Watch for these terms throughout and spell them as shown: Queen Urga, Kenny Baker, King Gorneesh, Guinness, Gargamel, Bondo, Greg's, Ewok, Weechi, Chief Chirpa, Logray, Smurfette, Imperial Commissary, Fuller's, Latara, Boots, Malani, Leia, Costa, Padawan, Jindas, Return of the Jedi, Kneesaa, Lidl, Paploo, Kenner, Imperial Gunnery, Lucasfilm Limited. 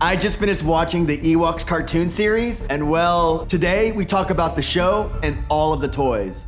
I just finished watching the Ewoks cartoon series, and well, today we talk about the show and all of the toys.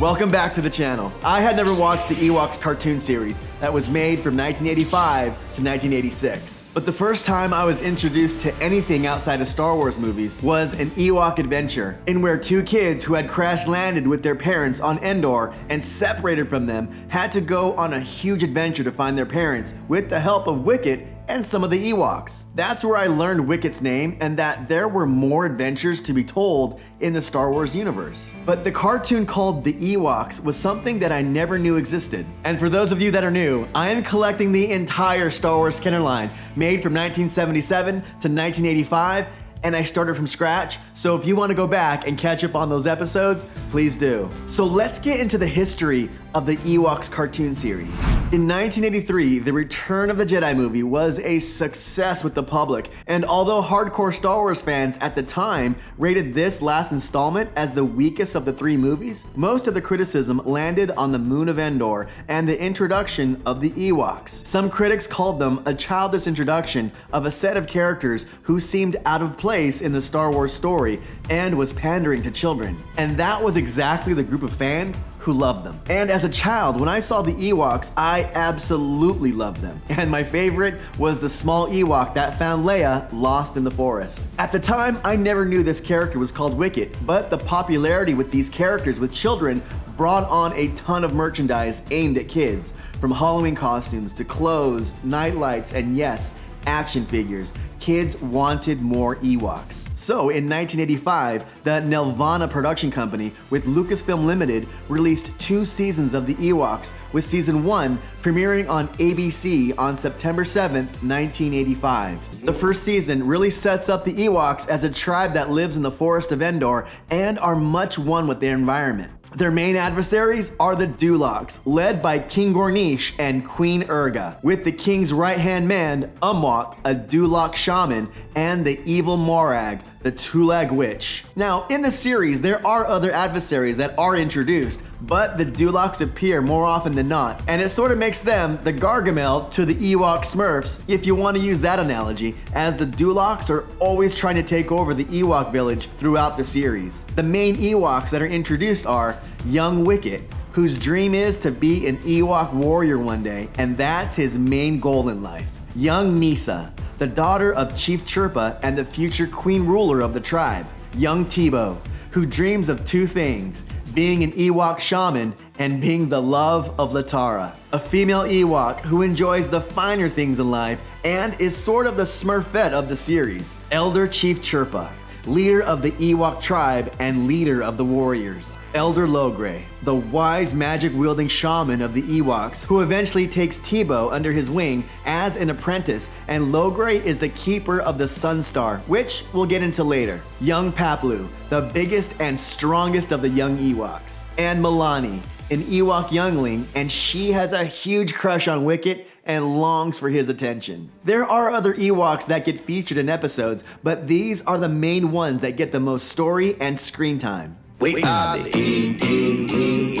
Welcome back to the channel. I had never watched the Ewoks cartoon series that was made from 1985 to 1986. But the first time I was introduced to anything outside of Star Wars movies was an Ewok adventure, in where two kids who had crash-landed with their parents on Endor and separated from them had to go on a huge adventure to find their parents with the help of Wicket and some of the Ewoks. That's where I learned Wicket's name and that there were more adventures to be told in the Star Wars universe. But the cartoon called The Ewoks was something that I never knew existed. And for those of you that are new, I am collecting the entire Star Wars Kenner line, made from 1977 to 1985, and I started from scratch, so if you want to go back and catch up on those episodes, please do. So let's get into the history of the Ewoks cartoon series. In 1983, the Return of the Jedi movie was a success with the public, and although hardcore Star Wars fans at the time rated this last installment as the weakest of the three movies, most of the criticism landed on the moon of Endor and the introduction of the Ewoks. Some critics called them a childish introduction of a set of characters who seemed out of place in the Star Wars story and was pandering to children. And that was exactly the group of fans who loved them. And as a child, when I saw the Ewoks, I absolutely loved them. And my favorite was the small Ewok that found Leia lost in the forest. At the time, I never knew this character was called Wicket, but the popularity with these characters with children brought on a ton of merchandise aimed at kids, from Halloween costumes to clothes, nightlights, and yes, action figures. Kids wanted more Ewoks. So in 1985, the Nelvana production company with Lucasfilm Limited released two seasons of the Ewoks, with season one premiering on ABC on September 7th, 1985. The first season really sets up the Ewoks as a tribe that lives in the forest of Endor and are much one with their environment. Their main adversaries are the Duloks, led by King Gorneesh and Queen Urga, with the king's right-hand man, Umwak, a Dulok shaman, and the evil Morag, the Tulag Witch. Now, in the series, there are other adversaries that are introduced, but the Duloks appear more often than not, and it sort of makes them the Gargamel to the Ewok Smurfs, if you want to use that analogy, as the Duloks are always trying to take over the Ewok village throughout the series. The main Ewoks that are introduced are young Wicket, whose dream is to be an Ewok warrior one day, and that's his main goal in life. Young Kneesaa, the daughter of Chief Chirpa and the future queen ruler of the tribe. Young Teebo, who dreams of two things, being an Ewok shaman and being the love of Latara, a female Ewok who enjoys the finer things in life and is sort of the Smurfette of the series. Elder Chief Chirpa, leader of the Ewok tribe and leader of the warriors. Elder Logray, the wise magic-wielding shaman of the Ewoks, who eventually takes Teebo under his wing as an apprentice, and Logray is the keeper of the Sunstar, which we'll get into later. Young Paploo, the biggest and strongest of the young Ewoks. And Malani, an Ewok youngling, and she has a huge crush on Wicket and longs for his attention. There are other Ewoks that get featured in episodes, but these are the main ones that get the most story and screen time. We are the Ewoks.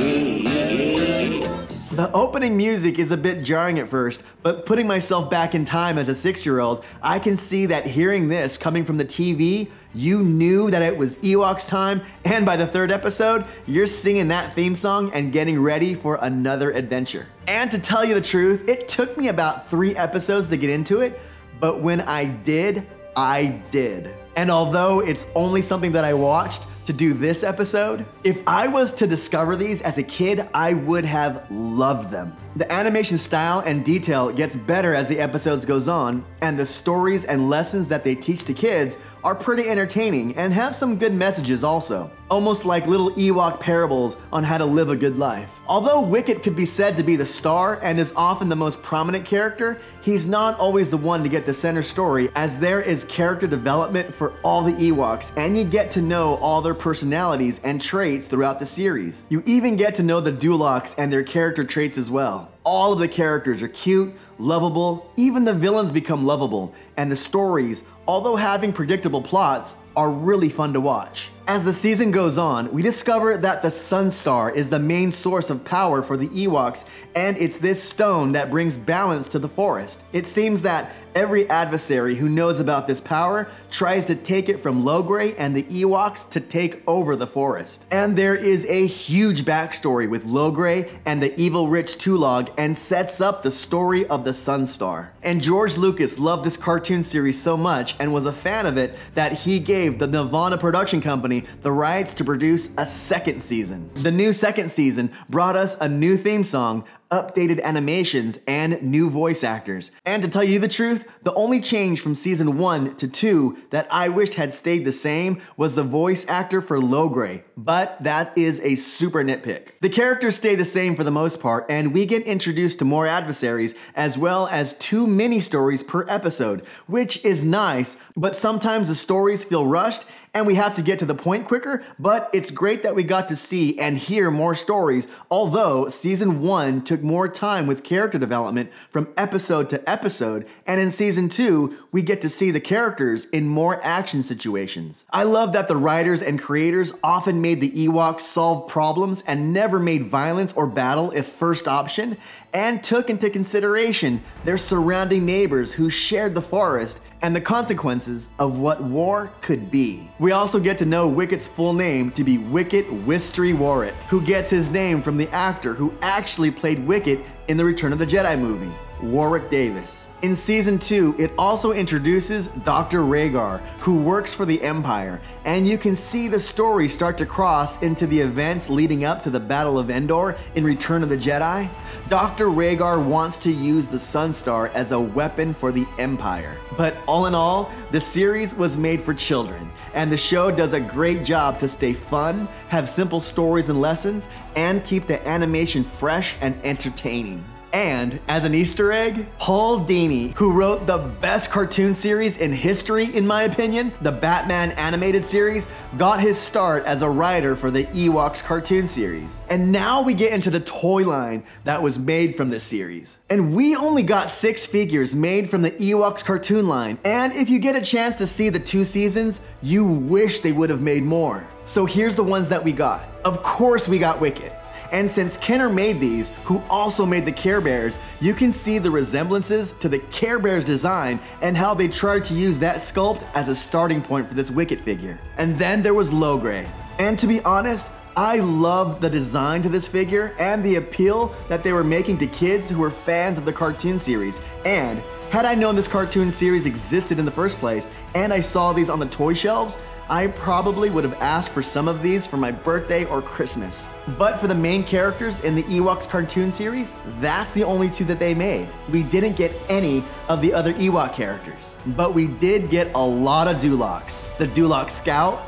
The opening music is a bit jarring at first, but putting myself back in time as a 6-year-old, I can see that hearing this coming from the TV, you knew that it was Ewoks time, and by the third episode, you're singing that theme song and getting ready for another adventure. And to tell you the truth, it took me about 3 episodes to get into it, but when I did, I did. And although it's only something that I watched to do this episode, if I was to discover these as a kid, I would have loved them. The animation style and detail gets better as the episodes goes on, and the stories and lessons that they teach to kids are pretty entertaining and have some good messages also. Almost like little Ewok parables on how to live a good life. Although Wicket could be said to be the star and is often the most prominent character, he's not always the one to get the center story, as there is character development for all the Ewoks, and you get to know all their personalities and traits throughout the series. You even get to know the Duloks and their character traits as well. All of the characters are cute, lovable, even the villains become lovable, and the stories, although having predictable plots, are really fun to watch. As the season goes on, we discover that the Sunstar is the main source of power for the Ewoks, and it's this stone that brings balance to the forest. It seems that every adversary who knows about this power tries to take it from Logray and the Ewoks to take over the forest. And there is a huge backstory with Logray and the evil rich Tulag, and sets up the story of the Sunstar. And George Lucas loved this cartoon series so much and was a fan of it that he gave the Nelvana production company the rights to produce a second season. The new second season brought us a new theme song, updated animations, and new voice actors. And to tell you the truth, the only change from season 1 to 2 that I wished had stayed the same was the voice actor for Logray, but that is a super nitpick. The characters stay the same for the most part, and we get introduced to more adversaries as well as 2 mini stories per episode, which is nice, but sometimes the stories feel rushed and we have to get to the point quicker, but it's great that we got to see and hear more stories, although season 1 took more time with character development from episode to episode, and in season 2, we get to see the characters in more action situations. I love that the writers and creators often made the Ewoks solve problems and never made violence or battle a first option, and took into consideration their surrounding neighbors who shared the forest and the consequences of what war could be. We also get to know Wicket's full name to be Wicket Wystri Warrick, who gets his name from the actor who actually played Wicket in the Return of the Jedi movie, Warwick Davis. In season 2, it also introduces Dr. Regar, who works for the Empire, and you can see the story start to cross into the events leading up to the Battle of Endor in Return of the Jedi. Dr. Regar wants to use the Sunstar as a weapon for the Empire. But all in all, the series was made for children, and the show does a great job to stay fun, have simple stories and lessons, and keep the animation fresh and entertaining. And, as an Easter egg, Paul Dini, who wrote the best cartoon series in history, in my opinion, the Batman animated series, got his start as a writer for the Ewoks cartoon series. And now we get into the toy line that was made from this series. And we only got 6 figures made from the Ewoks cartoon line, and if you get a chance to see the 2 seasons, you wish they would have made more. So here's the ones that we got. Of course we got Wicket. And since Kenner made these, who also made the Care Bears, you can see the resemblances to the Care Bears design and how they tried to use that sculpt as a starting point for this Wicket figure. And then there was Logray. And to be honest, I loved the design to this figure and the appeal that they were making to kids who were fans of the cartoon series. And had I known this cartoon series existed in the first place, and I saw these on the toy shelves, I probably would have asked for some of these for my birthday or Christmas. But for the main characters in the Ewoks cartoon series, that's the only 2 that they made. We didn't get any of the other Ewok characters, but we did get a lot of Duloks. The Dulok Scout,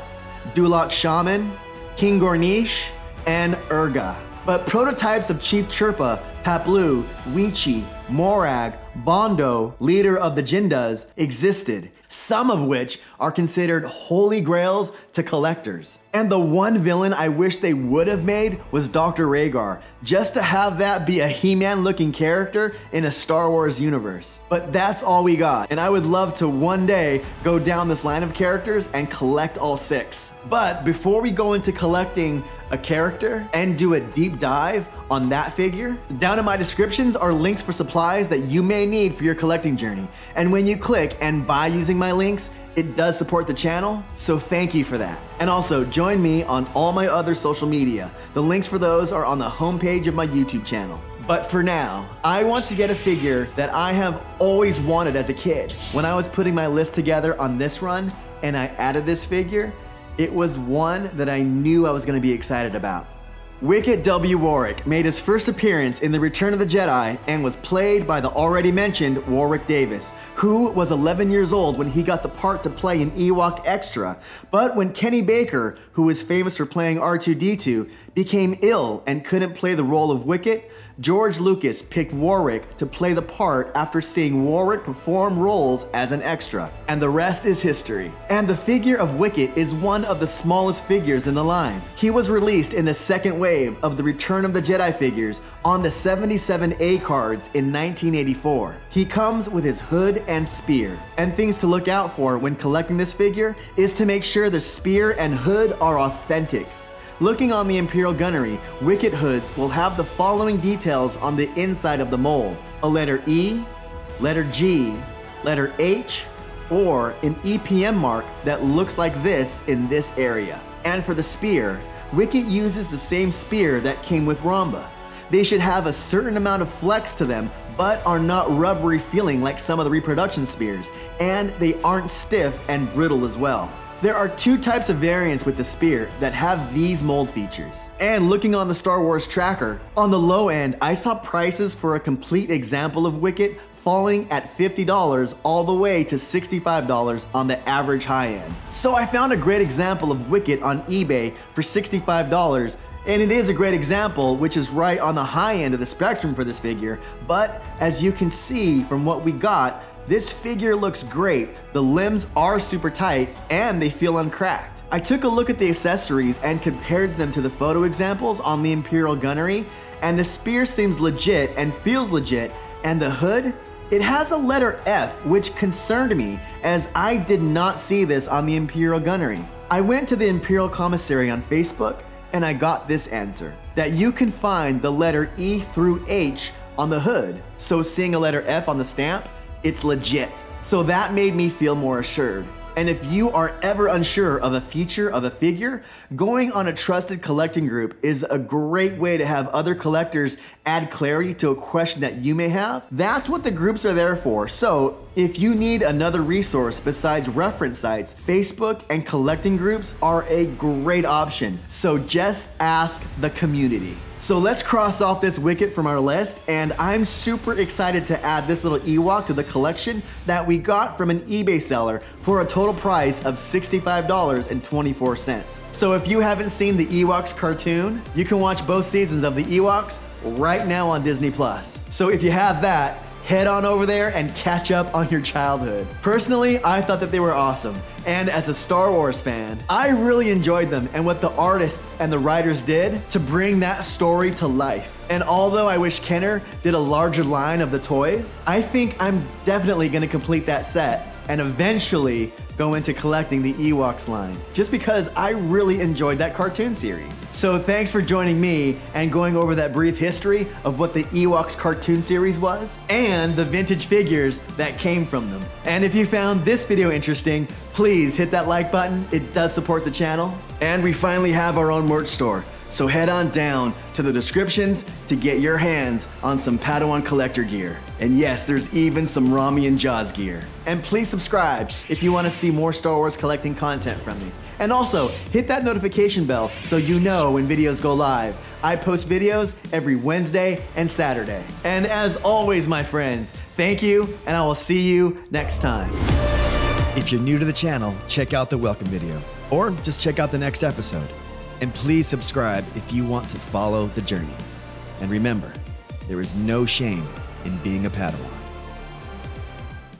Dulok Shaman, King Gorneesh, and Urga. But prototypes of Chief Chirpa, Paploo, Weechi, Morag, Bondo, leader of the Jindas, existed, some of which are considered holy grails to collectors. And the one villain I wish they would have made was Dr. Regar, just to have that be a He-Man looking character in a Star Wars universe. But that's all we got, and I would love to one day go down this line of characters and collect all 6. But before we go into collecting a character and do a deep dive on that figure, down in my descriptions are links for supplies that you may need for your collecting journey. And when you click and buy using my links, it does support the channel, so thank you for that. And also, join me on all my other social media. The links for those are on the homepage of my YouTube channel. But for now, I want to get a figure that I have always wanted as a kid. When I was putting my list together on this run and I added this figure, it was one that I knew I was gonna be excited about. Wicket W. Warrick made his first appearance in The Return of the Jedi and was played by the already mentioned Warwick Davis, who was 11 years old when he got the part to play an Ewok extra. But when Kenny Baker, who was famous for playing R2-D2, became ill and couldn't play the role of Wicket, George Lucas picked Warwick to play the part after seeing Warwick perform roles as an extra, and the rest is history. And the figure of Wicket is one of the smallest figures in the line. He was released in the second wave of the Return of the Jedi figures on the 77A cards in 1984. He comes with his hood and spear, and things to look out for when collecting this figure is to make sure the spear and hood are authentic. Looking on the Imperial Gunnery, Wicket hoods will have the following details on the inside of the mold: a letter E, letter G, letter H, or an EPM mark that looks like this in this area. And for the spear, Wicket uses the same spear that came with Ramba. They should have a certain amount of flex to them, but are not rubbery feeling like some of the reproduction spears, and they aren't stiff and brittle as well. There are two types of variants with the spear that have these mold features. And looking on the Star Wars tracker, on the low end, I saw prices for a complete example of Wicket falling at $50 all the way to $65 on the average high end. So I found a great example of Wicket on eBay for $65, and it is a great example, which is right on the high end of the spectrum for this figure, but as you can see from what we got, this figure looks great. The limbs are super tight and they feel uncracked. I took a look at the accessories and compared them to the photo examples on the Imperial Gunnery, and the spear seems legit and feels legit, and the hood, it has a letter F, which concerned me as I did not see this on the Imperial Gunnery. I went to the Imperial Commissary on Facebook and I got this answer, that you can find the letter E through H on the hood. So seeing a letter F on the stamp, it's legit. So that made me feel more assured. And if you are ever unsure of a feature of a figure, going on a trusted collecting group is a great way to have other collectors add clarity to a question that you may have. That's what the groups are there for. So if you need another resource besides reference sites, Facebook and collecting groups are a great option. So just ask the community. So let's cross off this Wicket from our list, and I'm super excited to add this little Ewok to the collection that we got from an eBay seller for a total price of $65.24. So if you haven't seen the Ewoks cartoon, you can watch both seasons of the Ewoks right now on Disney+. So if you have that, head on over there and catch up on your childhood. Personally, I thought that they were awesome. And as a Star Wars fan, I really enjoyed them and what the artists and the writers did to bring that story to life. And although I wish Kenner did a larger line of the toys, I think I'm definitely gonna complete that set and eventually go into collecting the Ewoks line, just because I really enjoyed that cartoon series. So thanks for joining me and going over that brief history of what the Ewoks cartoon series was and the vintage figures that came from them. And if you found this video interesting, please hit that like button. It does support the channel. And we finally have our own merch store. So head on down to the descriptions to get your hands on some Padawan collector gear. And yes, there's even some Rami and Jaws gear. And please subscribe if you want to see more Star Wars collecting content from me. And also, hit that notification bell so you know when videos go live. I post videos every Wednesday and Saturday. And as always, my friends, thank you, and I will see you next time. If you're new to the channel, check out the welcome video, or just check out the next episode. And please subscribe if you want to follow the journey. And remember, there is no shame in being a Padawan.